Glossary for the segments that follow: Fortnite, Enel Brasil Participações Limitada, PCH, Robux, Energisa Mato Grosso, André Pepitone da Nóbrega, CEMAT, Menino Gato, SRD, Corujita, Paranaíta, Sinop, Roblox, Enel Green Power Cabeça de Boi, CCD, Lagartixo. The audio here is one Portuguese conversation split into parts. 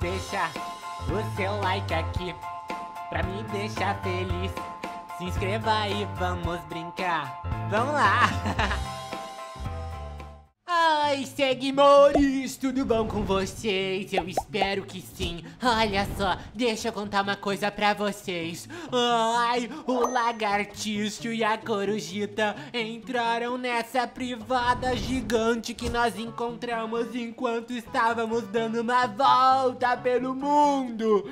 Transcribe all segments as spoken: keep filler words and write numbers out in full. deixar o seu like aqui, pra me deixar feliz. Se inscreva e vamos brincar. Vamos lá! Ai, seguidores, tudo bom com vocês? Eu espero que sim. Olha só, deixa eu contar uma coisa pra vocês. Ai, o lagartixo e a corujita entraram nessa privada gigante que nós encontramos enquanto estávamos dando uma volta pelo mundo.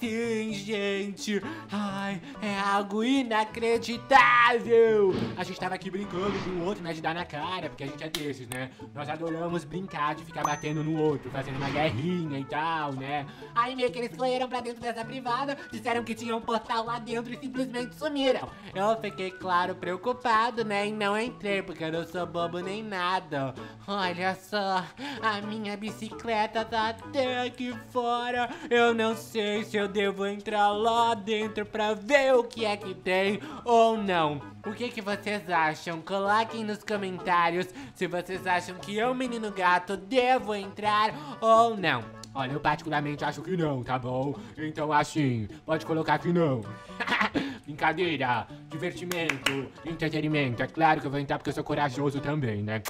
Sim, gente. Ai, é algo inacreditável. A gente tava aqui brincando de um outro, né, de dar na cara, porque a gente é desses, né? Nós adoramos brincar de ficar batendo no outro, fazendo uma guerrinha e tal, né? Aí meio que eles correram pra dentro dessa privada, disseram que tinha um portal lá dentro e simplesmente sumiram. Eu fiquei, claro, preocupado, né? E não entrei, porque eu não sou bobo nem nada. Olha só, a minha bicicleta tá até aqui fora. Eu não sei se eu devo entrar lá dentro pra ver o que é que tem ou não. O que que vocês acham? Coloquem nos comentários se vocês acham que eu, menino gato, devo entrar ou não. Olha, eu particularmente acho que não, tá bom? Então assim, pode colocar que não. Brincadeira, divertimento, entretenimento. É claro que eu vou entrar porque eu sou corajoso também, né?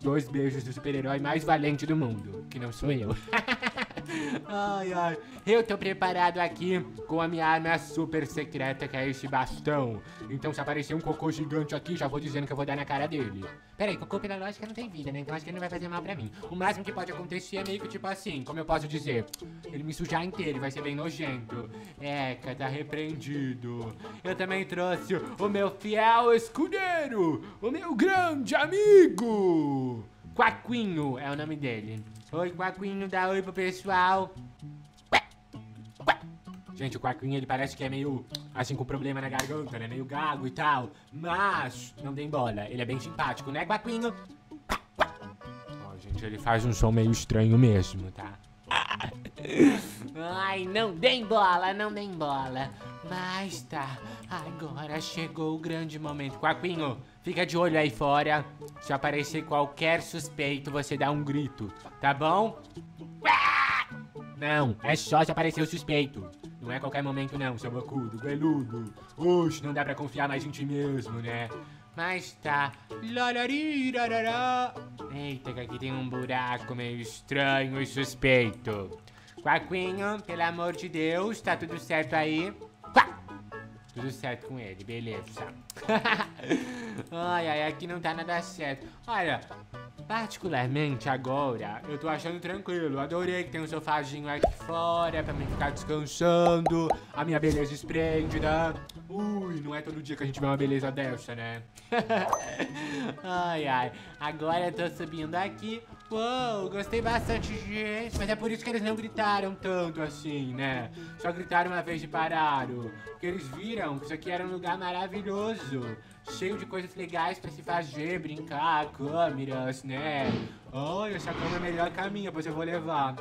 Dois beijos do super-herói mais valente do mundo, que não sou eu. Ai, ai, eu tô preparado aqui com a minha arma super secreta, que é esse bastão. Então se aparecer um cocô gigante aqui, já vou dizendo que eu vou dar na cara dele. Pera aí, cocô pela lógica não tem vida, né? Então acho que ele não vai fazer mal pra mim. O máximo que pode acontecer é meio que tipo assim, como eu posso dizer, ele me sujar inteiro, vai ser bem nojento. Eca, tá repreendido. Eu também trouxe o meu fiel escudeiro, o meu grande amigo Quaquinho é o nome dele. Oi, Quaquinho, dá oi pro pessoal. Gente, o Quaquinho, ele parece que é meio, assim, com problema na garganta, né? Meio gago e tal. Mas, não tem bola. Ele é bem simpático, né, Quaquinho? Ó, gente, ele faz um som meio estranho mesmo, tá? Ai, não dêem bola, não dêem bola. Mas tá, agora chegou o grande momento. Quaquinho, fica de olho aí fora. Se aparecer qualquer suspeito, você dá um grito, tá bom? Não, é só se aparecer o suspeito. Não é qualquer momento não, seu bocudo, beludo. Oxe, não dá pra confiar mais em ti mesmo, né? Mas tá. Eita, que aqui tem um buraco meio estranho e suspeito. Quaquinho, pelo amor de Deus, tá tudo certo aí? Quá! Tudo certo com ele, beleza. Ai, ai, aqui não tá nada certo. Olha, particularmente agora, eu tô achando tranquilo. Adorei que tem um sofazinho aqui fora pra mim ficar descansando. A minha beleza esplêndida. Ui, não é todo dia que a gente vê uma beleza dessa, né? Ai, ai. Agora eu tô subindo aqui. Uou, gostei bastante, gente. Mas é por isso que eles não gritaram tanto assim, né? Só gritaram uma vez e pararam. Porque eles viram que isso aqui era um lugar maravilhoso. Cheio de coisas legais pra se fazer, brincar, câmeras, né? Olha, essa câmera é melhor que a minha, pois eu vou levar.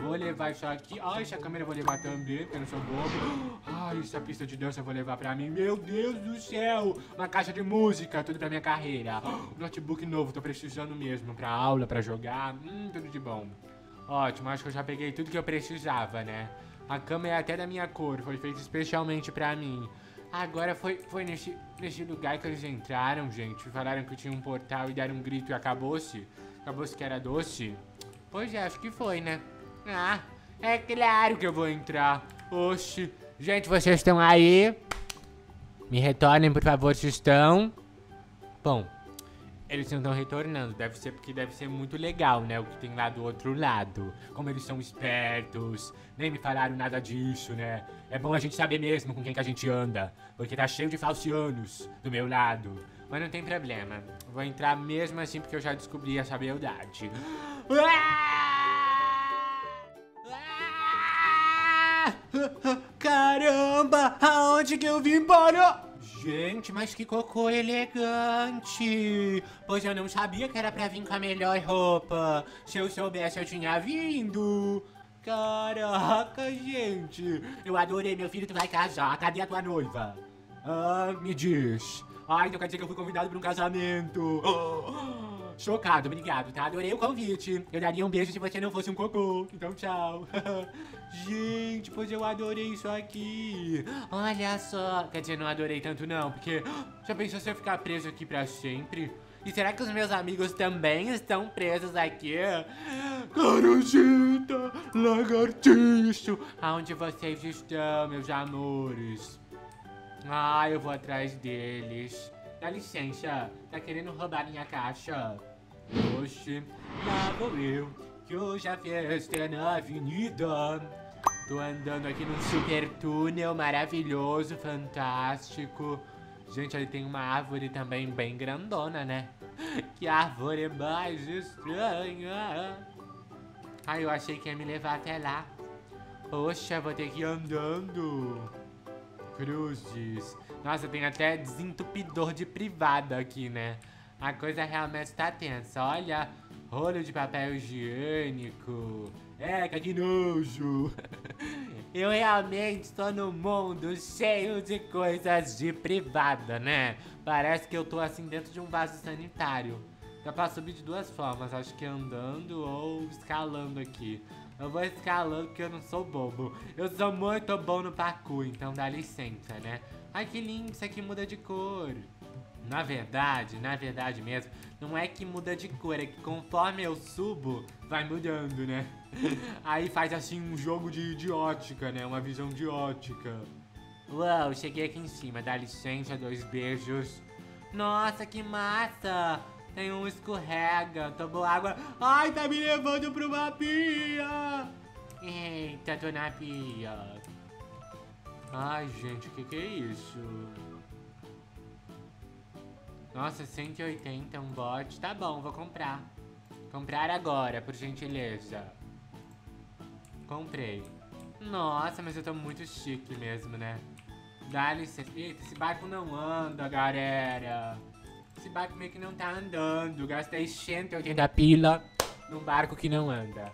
Vou levar isso aqui. Ai, essa câmera eu vou levar também, porque eu não sou bobo. Ai, essa pista de dança eu vou levar pra mim. Meu Deus do céu! Uma caixa de música, tudo pra minha carreira. Um notebook novo, tô precisando mesmo. Pra aula, pra jogar, hum, tudo de bom. Ótimo, acho que eu já peguei tudo que eu precisava, né? A câmera é até da minha cor, foi feita especialmente pra mim. Agora foi, foi nesse, nesse lugar que eles entraram, gente. Falaram que tinha um portal e deram um grito e acabou-se. Acabou-se que era doce. Pois é, acho que foi, né? Ah, é claro que eu vou entrar. Oxi. Gente, vocês estão aí? Me retornem, por favor, se estão. Bom, eles não estão retornando. Deve ser porque deve ser muito legal, né? O que tem lá do outro lado. Como eles são espertos. Nem me falaram nada disso, né? É bom a gente saber mesmo com quem que a gente anda. Porque tá cheio de falcianos do meu lado. Mas não tem problema. Vou entrar mesmo assim porque eu já descobri essa beldade. Uá! Caramba, aonde que eu vim embora? Gente, mas que cocô elegante. Pois eu não sabia que era pra vir com a melhor roupa. Se eu soubesse eu tinha vindo. Caraca, gente. Eu adorei, meu filho, tu vai casar. Cadê a tua noiva? Ah, me diz. Ah, então quer dizer que eu fui convidado pra um casamento. Oh. chocado, obrigado, tá? Adorei o convite. Eu daria um beijo se você não fosse um cocô. Então, tchau. Gente, pois eu adorei isso aqui. Olha só. Quer dizer, não adorei tanto não, porque... Já pensou se eu ficar preso aqui pra sempre? E será que os meus amigos também estão presos aqui? Corujita, lagartixo, aonde vocês estão, meus amores? Ah, eu vou atrás deles. Dá licença, tá querendo roubar minha caixa? Oxe, lá vou eu, que hoje a festa é na avenida. Tô andando aqui num super túnel maravilhoso, fantástico. Gente, ali tem uma árvore também bem grandona, né? Que árvore mais estranha. Ai, eu achei que ia me levar até lá. Poxa, vou ter que ir andando. Cruzes. Nossa, tem até desentupidor de privada aqui, né? A coisa realmente tá tensa. Olha, rolo de papel higiênico. É, que nojo. Eu realmente estou num mundo cheio de coisas de privada, né? Parece que eu tô assim dentro de um vaso sanitário. Dá pra subir de duas formas, acho que andando ou escalando aqui. Eu vou escalando porque eu não sou bobo. Eu sou muito bom no parkour, então dá licença, né? Ai, que lindo, isso aqui muda de cor. Na verdade, na verdade mesmo, não é que muda de cor, é que conforme eu subo, vai mudando, né? Aí faz assim um jogo de, de ótica, né? Uma visão de ótica. Uau, cheguei aqui em cima, dá licença, dois beijos. Nossa, que massa! Tem um escorrega, tomou água. Ai, tá me levando pra uma pia! Eita, tô na pia. Ai, gente, o que que é isso? Nossa, cento e oitenta, um bot. Tá bom, vou comprar. Comprar agora, por gentileza. Comprei. Nossa, mas eu tô muito chique mesmo, né? Dá licença. Eita, esse barco não anda, galera. Esse barco meio que não tá andando. Gastei cento e oitenta pila num barco que não anda.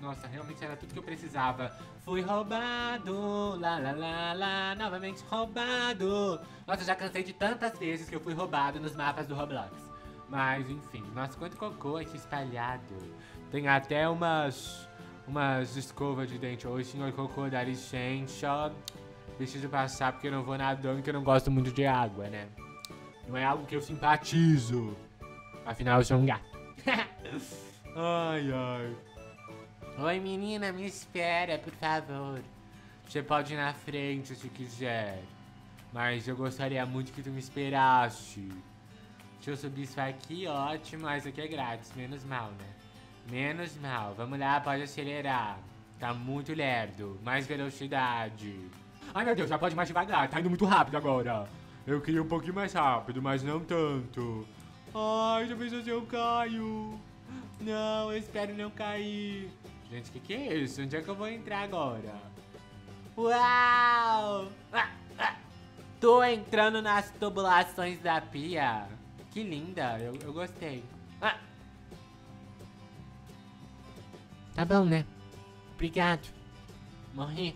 Nossa, realmente era tudo que eu precisava. Fui roubado, lá, lá, lá, lá, novamente roubado. Nossa, eu já cansei de tantas vezes que eu fui roubado nos mapas do Roblox. Mas, enfim, nossa, quanto cocô aqui espalhado. Tem até umas, umas escovas de dente. Oi, senhor cocô, dá licença. Preciso passar porque eu não vou nadando, porque eu não gosto muito de água, né? Não é algo que eu simpatizo. Afinal, eu sou um gato. Ai, ai. Oi, menina, me espera, por favor. Você pode ir na frente se quiser. Mas eu gostaria muito que tu me esperasse. Deixa eu subir isso aqui, ótimo. Mas isso aqui é grátis, menos mal, né? Menos mal. Vamos lá, pode acelerar. Tá muito lerdo. Mais velocidade. Ai, meu Deus, já pode mais devagar. Tá indo muito rápido agora. Eu queria um pouquinho mais rápido, mas não tanto. Ai, já pensou se eu caio? Não, eu espero não cair. Gente, o que, que é isso? Onde é que eu vou entrar agora? Uau! Ah, ah. Tô entrando nas tubulações da pia. Que linda, eu, eu gostei. Ah. Tá bom, né? Obrigado. Morri.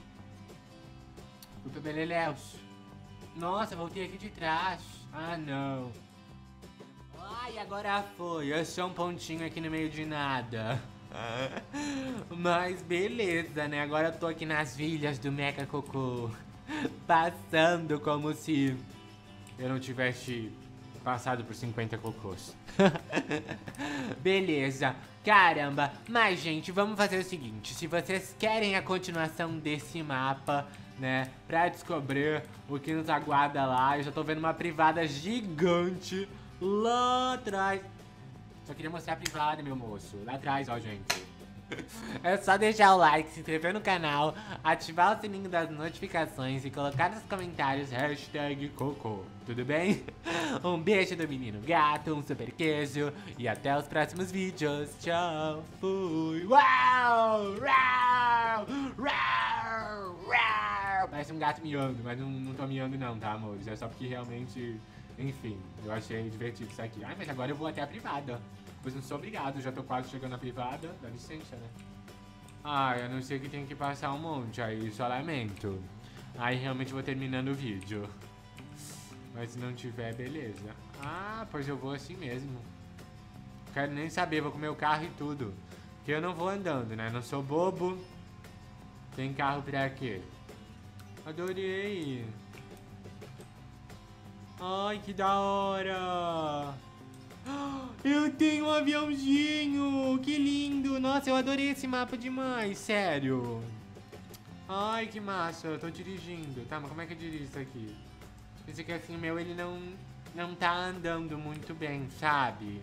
Fui pro Beleléus. Nossa, voltei aqui de trás. Ah, não. Ai, agora foi. Eu sou um pontinho aqui no meio de nada. Mas beleza, né? Agora eu tô aqui nas vilhas do Mecha Cocô. Passando como se eu não tivesse passado por cinquenta cocôs. Beleza. Caramba. Mas, gente, vamos fazer o seguinte. Se vocês querem a continuação desse mapa... né, pra descobrir o que nos aguarda lá. Eu já tô vendo uma privada gigante lá atrás. Só queria mostrar a privada, meu moço. Lá atrás, ó, gente. É só deixar o like, se inscrever no canal, ativar o sininho das notificações e colocar nos comentários hashtag cocô. Tudo bem? Um beijo do menino gato, um super queijo e até os próximos vídeos. Tchau, fui. Uau! Uau! Uau! Uau! Parece um gato miando, mas não, não tô miando não, tá, amores? É só porque realmente, enfim, eu achei divertido isso aqui. Ai, mas agora eu vou até a privada. Pois não sou obrigado, já tô quase chegando na privada. Dá licença, né? Ai, eu não sei que tem que passar um monte, aí só lamento. Aí realmente vou terminando o vídeo. Mas se não tiver, beleza. Ah, pois eu vou assim mesmo. quero nem saber, vou com meu carro e tudo. Porque eu não vou andando, né? Não sou bobo. Tem carro pra quê? Adorei. Ai, que da hora. Eu tenho um aviãozinho. Que lindo. Nossa, eu adorei esse mapa demais. Sério. Ai, que massa. Eu tô dirigindo. Tá, mas como é que eu dirijo isso aqui? Esse aqui, assim, meu, ele não, não tá andando muito bem, sabe?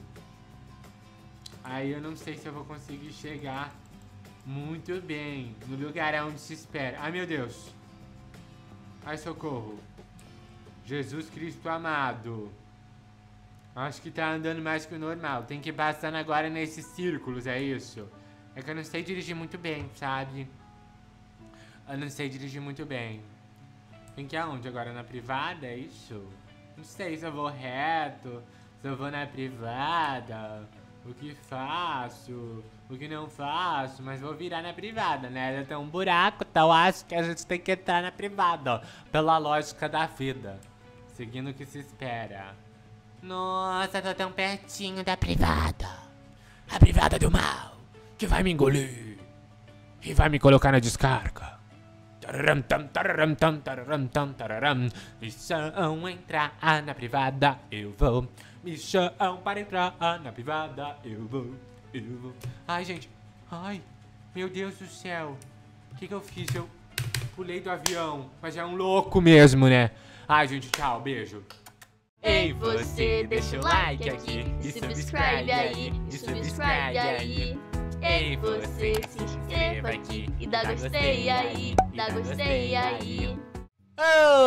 Aí eu não sei se eu vou conseguir chegar muito bem no lugar onde se espera. Ai, meu Deus. Ai, socorro. Jesus Cristo amado. Acho que tá andando mais que o normal. Tem que ir passando agora nesses círculos, é isso? É que eu não sei dirigir muito bem, sabe? Eu não sei dirigir muito bem. Tem que ir aonde agora? Na privada, é isso? Não sei se eu vou reto, se eu vou na privada, o que faço, o que não faço, mas vou virar na privada, né? Tem um buraco, então acho que a gente tem que entrar na privada, ó, pela lógica da vida, seguindo o que se espera. Nossa, tô tão pertinho da privada. A privada do mal, que vai me engolir e vai me colocar na descarga. Me chamam entrar na privada, eu vou. Me chamam para entrar na privada, eu vou. Eu vou. Ai, gente. Ai, meu Deus do céu. O que que eu fiz? Eu pulei do avião. Mas é um louco mesmo, né? Ai, gente, tchau, beijo. Ei, você, deixa o like aqui e subscribe aí, e subscribe aí. Ei, você, se inscreva aqui e dá gostei aí, dá gostei aí.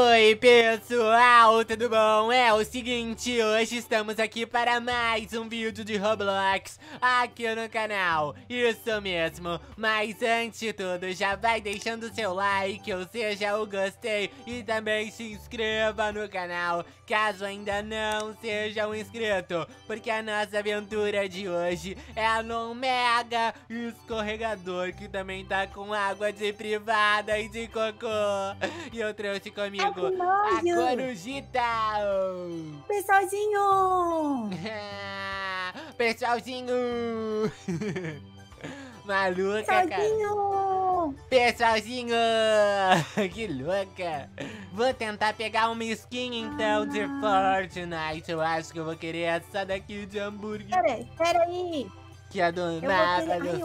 Oi, pessoal, tudo bom? É o seguinte, hoje estamos aqui para mais um vídeo de Roblox aqui no canal. Isso mesmo, mas antes de tudo, já vai deixando o seu like, ou seja, o gostei. E também se inscreva no canal, caso ainda não seja um inscrito. Porque a nossa aventura de hoje é num mega escorregador que também tá com água de privada e de cocô. E eu trouxe comigo a corujita! Pessoalzinho! Pessoalzinho! Maluca, Pessoalzinho. Cara! Pessoalzinho! Que louca! Vou tentar pegar uma skin então de Fortnite. Eu acho que eu vou querer essa daqui de hambúrguer. Peraí, peraí! Que é do mapa do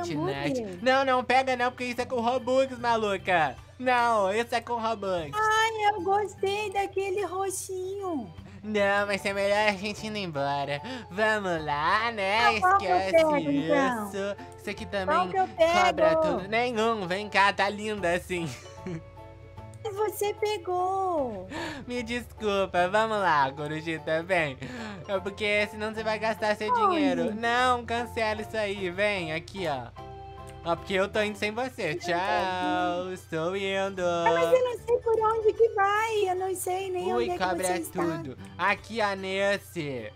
Fortnite. Não, não pega não, porque isso é com Robux, maluca. Não, isso é com Robux. Ai, eu gostei daquele roxinho. Não, mas é melhor a gente ir embora. Vamos lá, né? Ah, esquece pego, então. Isso. Isso aqui também cobra tudo. Nenhum, vem cá, tá linda assim. Você pegou. Me desculpa, vamos lá, corujita, vem. É porque senão você vai gastar seu Ai. dinheiro. Não, cancela isso aí, vem aqui, ó. Ó, porque eu tô indo sem você, tchau, estou indo. Ah, mas eu não sei por onde que vai, eu não sei nem Ui, onde é que você está. Ui, cobra tudo. Aqui, ó, nesse.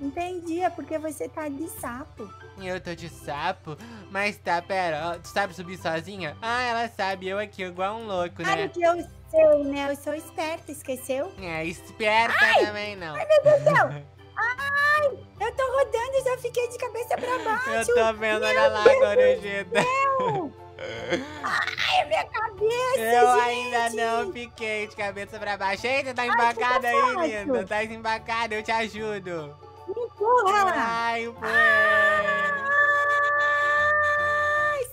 Entendi, é porque você tá de sapo. Eu tô de sapo? Mas tá, pera, tu sabe subir sozinha? Ah, ela sabe, eu aqui, igual um louco, né? Claro que eu sei, né? Eu sou esperta, esqueceu? É, esperta ai! Também não. Ai, meu Deus do céu! Ai, eu tô rodando e já fiquei de cabeça pra baixo. Eu tô vendo, meu olha lá, corujita. Ai, minha cabeça, Eu gente. ainda não fiquei de cabeça pra baixo. Eita, tá embacada aí, linda. Tá desembacada, eu te ajudo. Me empurra! Ai, o Ai,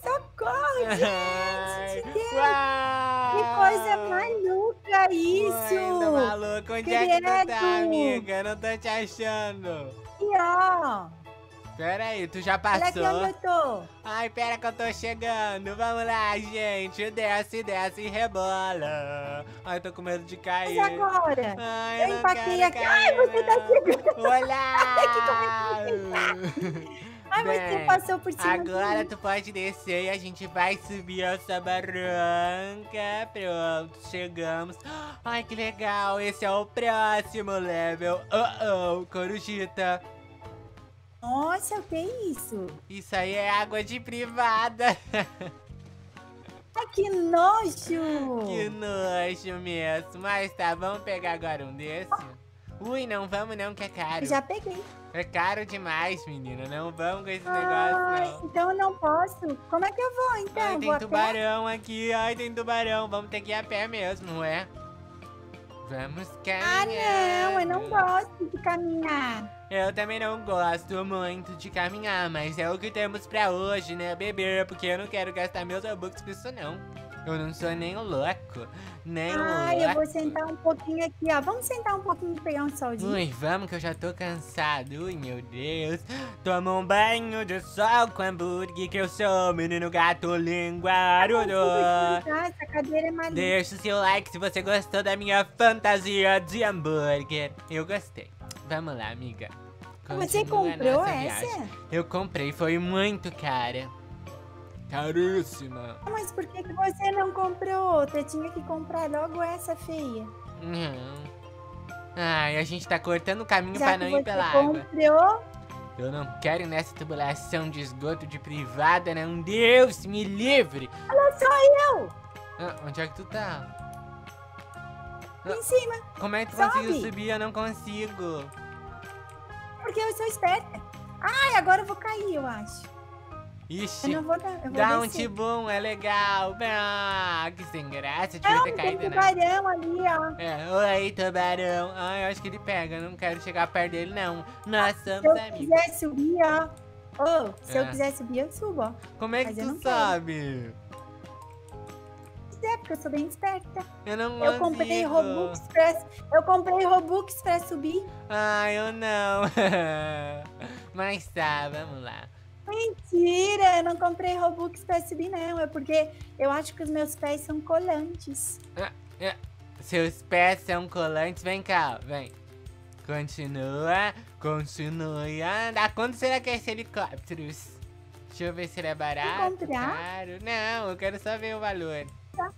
socorro, gente! Ai, que coisa maluca isso! Muito maluco! Onde Credo. é que tu tá, amiga? Eu não tô te achando! E ó! Pera aí, tu já passou? Olha onde eu tô! Ai, pera que eu tô chegando! Vamos lá, gente! Desce, desce e rebola! Ai, tô com medo de cair! Mas agora! Ai, eu empaquei aqui! Ai, você tá chegando! Olá! Ai, Bem, você passou por cima Agora de tu pode descer e a gente vai subir essa barranca. Pronto, chegamos. Ai, que legal! Esse é o próximo level! Oh, oh, corujita! Nossa, o que é isso? Isso aí é água de privada. Ai, que nojo! Que nojo mesmo. Mas tá, vamos pegar agora um desse? Ui, não vamos não, que é caro. Eu já peguei. É caro demais, menina. Não vamos com esse ah, negócio, não. Então eu não posso. Como é que eu vou, então? Ai, tem vou tubarão a pé? Aqui. Ai, tem tubarão. Vamos ter que ir a pé mesmo, não é? Vamos caminhar. Ah, não. Eu não gosto de caminhar. Eu também não gosto muito de caminhar, mas é o que temos pra hoje, né, bebê? Porque eu não quero gastar meus Robux com isso, não. Eu não sou nem louco, nem Ai, louco. eu vou sentar um pouquinho aqui, ó. Vamos sentar um pouquinho e pegar um solzinho. Ui, vamos que eu já tô cansado. Ui, meu Deus. Toma um banho de sol com hambúrguer que eu sou o menino gato linguarudo. Essa cadeira é maluca. Deixa o seu like se você gostou da minha fantasia de hambúrguer. Eu gostei. Vamos lá, amiga. Continua você comprou essa? Viagem. Eu comprei, foi muito cara. Caríssima. Mas por que você não comprou outra? Tinha que comprar logo essa feia. Não. Ai, a gente tá cortando o caminho Já pra não ir pela comprou. água. Eu não quero nessa tubulação de esgoto de privada, não. Deus me livre. Olha só eu. Ah, onde é que tu tá? Ah, em cima. Como é que tu Sobe. conseguiu subir? Eu não consigo. Porque eu sou esperta. Ai, agora eu vou cair, eu acho. Ixi, eu não vou, eu vou dá descer. um tibum, é legal. Ah, que sem graça, devia ter caído, né? Tubarão ali, ó. É, oi, tubarão. Ai, eu acho que ele pega, não quero chegar perto dele, não. Nós somos amigos. Se eu quiser subir, ó. Oh, se é. eu quiser subir, eu subo, ó. Como é que Mas tu sabe? É, porque eu sou bem esperta. Eu não consigo. Eu comprei Robux pra, eu comprei Robux pra subir. Ai, eu não. Mas tá, vamos lá. Mentira, eu não comprei Robux pra subir, não. É porque eu acho que os meus pés são colantes. Ah, ah, seus pés são colantes? Vem cá, vem. Continua, continua. Da quanto será que é esse helicópteros? Deixa eu ver se ele é barato. Caro. Não, eu quero só ver o valor. Tá.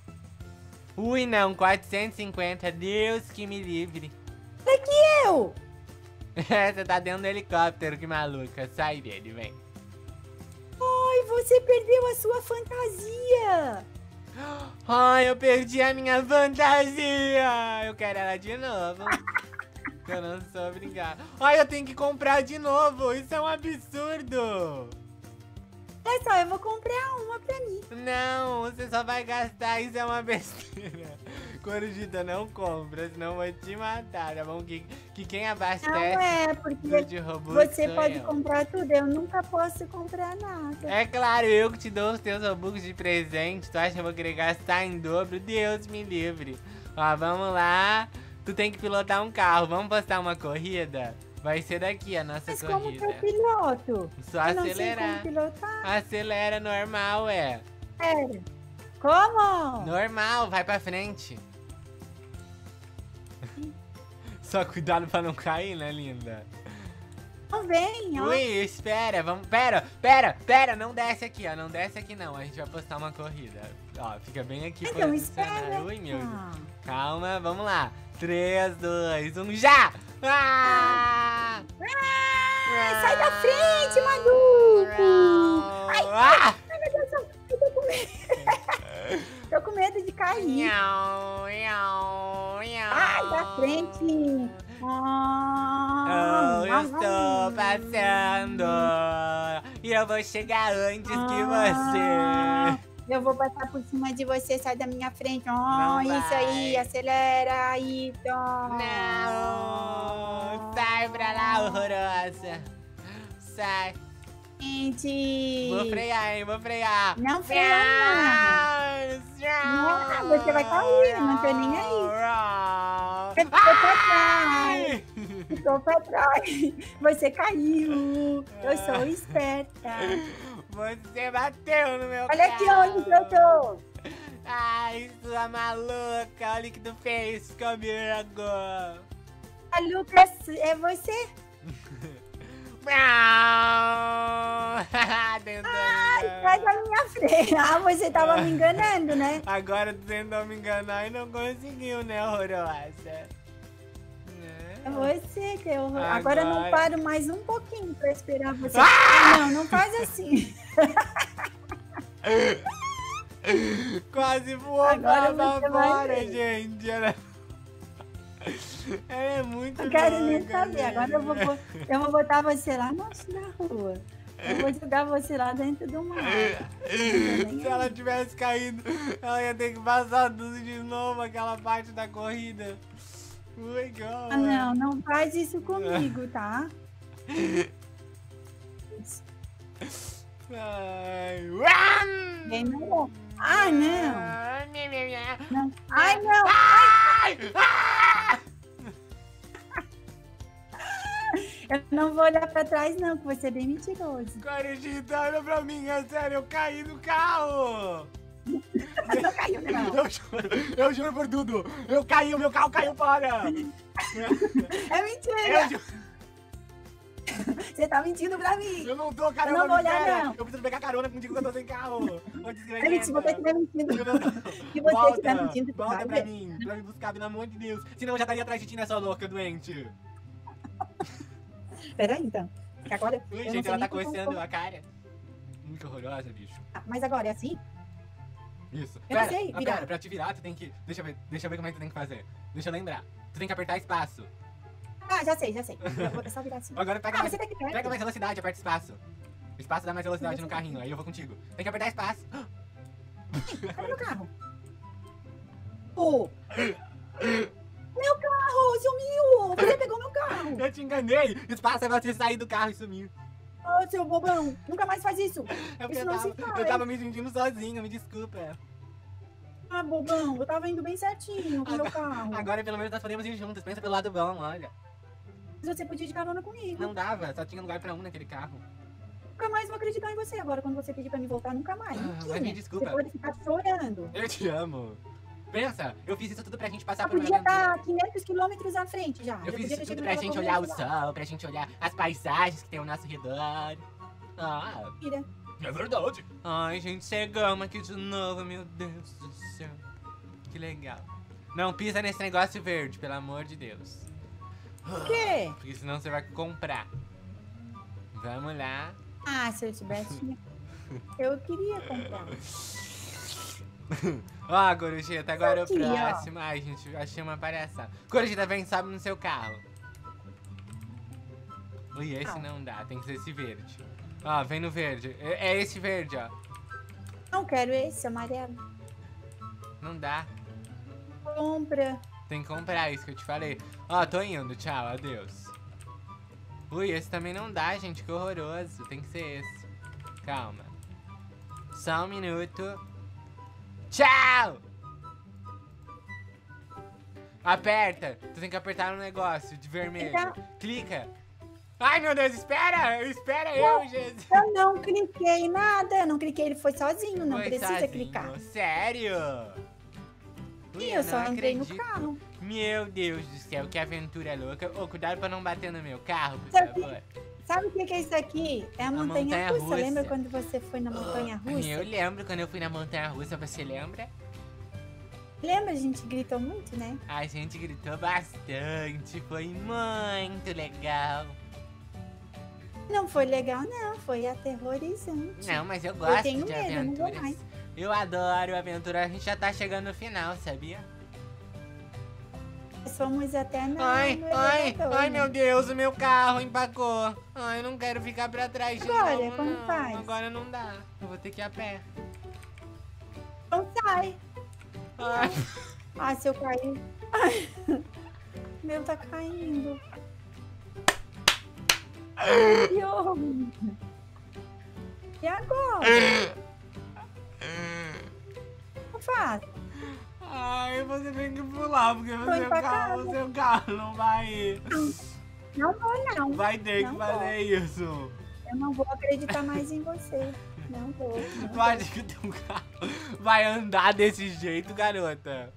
Ui, não, quatrocentos e cinquenta. Deus que me livre. Daqui eu! Você tá dentro do helicóptero, que maluca. Sai dele, vem. Você perdeu a sua fantasia! Ai, eu perdi a minha fantasia! Eu quero ela de novo. Eu não sou obrigada. Ai, eu tenho que comprar de novo! Isso é um absurdo! É só, eu vou comprar uma pra mim. Não, você só vai gastar, isso é uma besteira. Corujita, não compra, senão vou te matar, tá bom? Que, que quem abastece não é, porque de Robux você pode eu. comprar tudo, eu nunca posso comprar nada. É claro, eu que te dou os teus Robux de presente, tu acha que eu vou querer gastar em dobro? Deus me livre. Ó, vamos lá, tu tem que pilotar um carro, vamos postar uma corrida? Vai ser daqui a nossa Mas corrida. Mas como que eu piloto? Só eu acelerar. Acelera normal, é. Sério? Como? Normal, vai pra frente. Só cuidado pra não cair, né, linda? Não vem, ó. Ui, espera, vamos... Pera, pera, pera, não desce aqui, ó. Não desce aqui, não. A gente vai postar uma corrida. Ó, fica bem aqui. Então, espera. Ui, meu Deus. Calma, vamos lá. três, dois, um, já! Ah! Ah! Sai da frente, maluco! Ai, ah! Ai, meu Deus, eu tô com medo. Tô com medo de cair. Ai, da frente. Ah, eu estou passando. E eu vou chegar antes ah. que você. Eu vou passar por cima de você, sai da minha frente. Oh, isso vai. aí, acelera aí. Toma. Não, sai pra lá, horrorosa. Sai. Gente. Vou frear, hein, vou frear. Não freia. Não, você vai cair, não tô nem aí. Você ficou pra trás. Ficou pra trás. Você caiu. Eu sou esperta. Você bateu no meu Olha carro. Olha aqui onde eu tô. Ai, sua maluca. Olha o que tu fez comigo. A Lucas é você? Ai, sai da minha frente. Ah, você tava me enganando, né? Agora tu tentou me enganar e não conseguiu, né, horrorosa? É você que eu... Agora, Agora eu não paro mais um pouquinho pra esperar você. Ah! Não, não faz assim. Quase voou pra fora, vai gente. Era... É muito. Eu quero bom, nem galera. saber. Agora eu vou, eu vou botar você lá na, na rua. Eu vou jogar você lá dentro de uma área. Se ela tivesse caído, ela ia ter que passar tudo de novo, aquela parte da corrida. Legal. Ah, não, não faz isso comigo, tá? Ai, não. Ai, não. Ai, não. Ai, não. Eu não vou olhar pra trás, não, que você é bem mentiroso. Corigida, olha pra mim, é sério, eu caí do carro! Não caiu, não. Eu juro, eu juro por tudo. Eu caí, o meu carro caiu fora. É mentira. Eu juro. Você tá mentindo pra mim. Eu não tô, caramba. Eu não vou olhar, sério. Não. Eu preciso pegar carona contigo que eu tô sem carro. É mentira, você que tá mentindo. E você volta, que tá mentindo. Volta pra, pra mim, pra me buscar, pelo amor de Deus. Senão eu já estaria atrás de ti, nessa louca, doente. Peraí, então. Porque agora... Ui, gente, ela tá coçando a cara. Muito horrorosa, bicho. Ah, mas agora é assim? Isso. Eu pera, não sei, virar. Ah, pera, pra te virar, tu tem que... Deixa eu ver, deixa eu ver como é que tu tem que fazer. Deixa eu lembrar. Tu tem que apertar espaço. Ah, já sei, já sei. É só virar assim. Agora pega, ah, mais, você tem que pega mais velocidade, aperta espaço. O espaço dá mais velocidade no carrinho, aí eu vou contigo. Tem que apertar espaço. Cadê meu carro? Pô! Meu carro sumiu! Você pegou meu carro! Eu te enganei! Espaço é você sair do carro e sumir. Ô, oh, seu bobão! Nunca mais faz isso! É porque isso eu, não tava, se faz. eu tava me sentindo sozinho, me desculpa. Ah, bobão, eu tava indo bem certinho com o meu carro. Agora pelo menos nós podemos ir juntos, pensa pelo lado bom, olha. Mas você podia ir de carona comigo. Não dava, só tinha lugar pra um naquele carro. Nunca mais vou acreditar em você agora, quando você pedir pra me voltar, nunca mais. Ah, mas me desculpa. Você pode ficar chorando. Eu te amo. Pensa, eu fiz isso tudo pra gente passar por uma aventura. Eu podia estar quinhentos quilômetros à frente já. Eu, eu fiz isso tudo pra gente olhar o sol, pra gente olhar as paisagens que tem ao nosso redor. Ah, Mira. É verdade. Ai, gente, chegamos aqui de novo, meu Deus do céu. Que legal. Não pisa nesse negócio verde, pelo amor de Deus. Por quê? Porque senão você vai comprar. Vamos lá. Ah, se eu tivesse... eu queria comprar. Ó, oh, Corujita, agora aqui, o próximo. Ó. Ai, gente, achei uma palhaçada. Corujita, vem, sobe no seu carro. Ui, esse ah. não dá, tem que ser esse verde. Ó, vem no verde. É, é esse verde, ó. Não quero esse, amarelo. Não dá. Compra. Tem que comprar, isso que eu te falei. Ó, tô indo, tchau, adeus. Ui, esse também não dá, gente, que horroroso. Tem que ser esse. Calma. Só um minuto. Tchau! Aperta! Tu tem que apertar um negócio de vermelho. Então... Clica! Ai, meu Deus, espera! Espera eu, eu Jesus! Eu não cliquei nada, eu não cliquei, ele foi sozinho, não foi precisa sozinho. clicar. Sério? Ui, e eu, eu só andei acredito. no carro. Meu Deus do céu, que aventura louca. Ô, oh, cuidado pra não bater no meu carro, por sabe, favor. Sabe o que é isso aqui? É a, a montanha-russa. Lembra quando você foi na montanha-russa? Eu lembro quando eu fui na montanha-russa, você lembra? Lembra? A gente gritou muito, né? A gente gritou bastante, foi muito legal. Não foi legal, não. Foi aterrorizante. Não, mas eu gosto eu tenho de medo, aventuras. Não vou mais. Eu adoro aventura. A gente já tá chegando no final, sabia? Somos até na... Ai, ai, ai, meu Deus, o meu carro empacou. Ai, eu não quero ficar pra trás de novo, não. Como faz? Agora não dá. Eu vou ter que ir a pé. Então sai. Ai, ai se eu cair... Ai. Meu, tá caindo. E agora? Como faz? Ai, você tem que pular, porque você carro, o seu carro não vai ir. Não vou, não. Vai ter não que fazer vou. isso. Eu não vou acreditar mais em você. Não vou. Não tu vou. acha que o teu carro vai andar desse jeito, garota?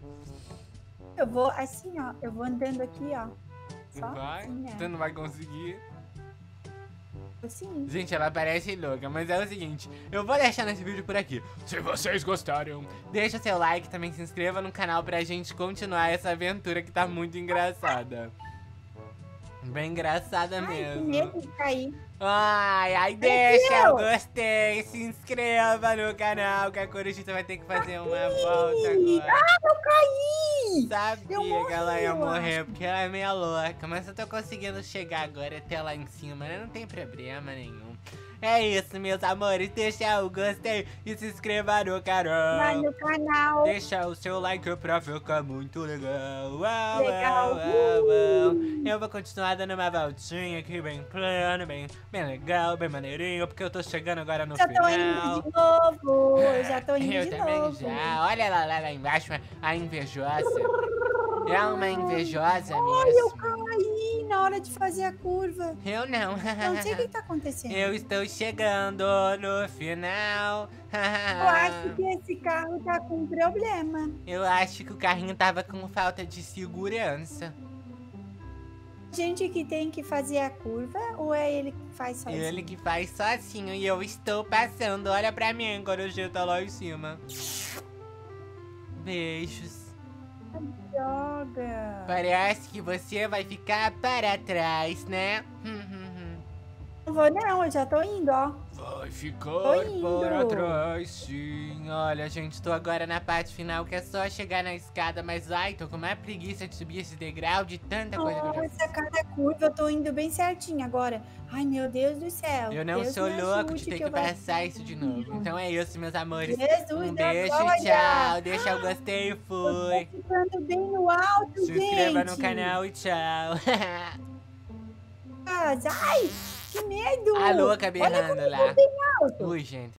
Eu vou assim, ó. Eu vou andando aqui, ó. Só vai? Assim, é. Tu não vai conseguir? Sim. Gente, ela parece louca, mas é o seguinte, eu vou deixar nesse vídeo por aqui. Se vocês gostaram, deixa seu like, também se inscreva no canal pra gente continuar essa aventura que tá muito engraçada. Bem engraçada mesmo. Ai, que medo de cair. Ai, ai, deixa o gostei, se inscreva no canal que a Corujita vai ter que fazer uma volta agora. Ah, eu caí! morri! Sabia eu morri, que ela ia morrer, acho. Porque ela é meio louca. Mas eu tô conseguindo chegar agora até lá em cima, né? Não tem problema nenhum. É isso, meus amores. Deixa o gostei e se inscreva no canal. Vai no canal. Deixa o seu like pra ficar muito legal. Uau, legal. Uau, uau, uau. Eu vou continuar dando uma voltinha aqui, bem plano, bem, bem legal, bem maneirinho. Porque eu tô chegando agora no já final. Já tô indo de novo. Eu já tô indo eu de também novo. Já. Olha lá, lá, lá embaixo, a invejosa. É uma invejosa mesmo. Olha, eu caí na hora de fazer a curva. Eu não. Não sei o que tá acontecendo. Eu estou chegando no final. Eu acho que esse carro tá com problema. Eu acho que o carrinho tava com falta de segurança. Gente que tem que fazer a curva ou é ele que faz sozinho? Ele que faz sozinho e eu estou passando. Olha pra mim, Corujeta, tá lá em cima. Beijos. Droga. Parece que você vai ficar para trás, né? Não vou não, eu já tô indo, ó. Vai ficar para trás, sim. Olha, gente, tô agora na parte final, que é só chegar na escada. Mas, ai, tô com uma preguiça de subir esse degrau de tanta coisa que eu já fiz. Nossa, cada curva eu tô indo bem certinho agora. Ai, meu Deus do céu. Eu não sou louco de ter que passar isso de novo. Então é isso, meus amores. Um beijo, tchau. Deixa o gostei e fui. Tô ficando bem no alto, gente. Se inscreva no canal e tchau. Ai, que medo! A louca berrando lá. Ui, gente.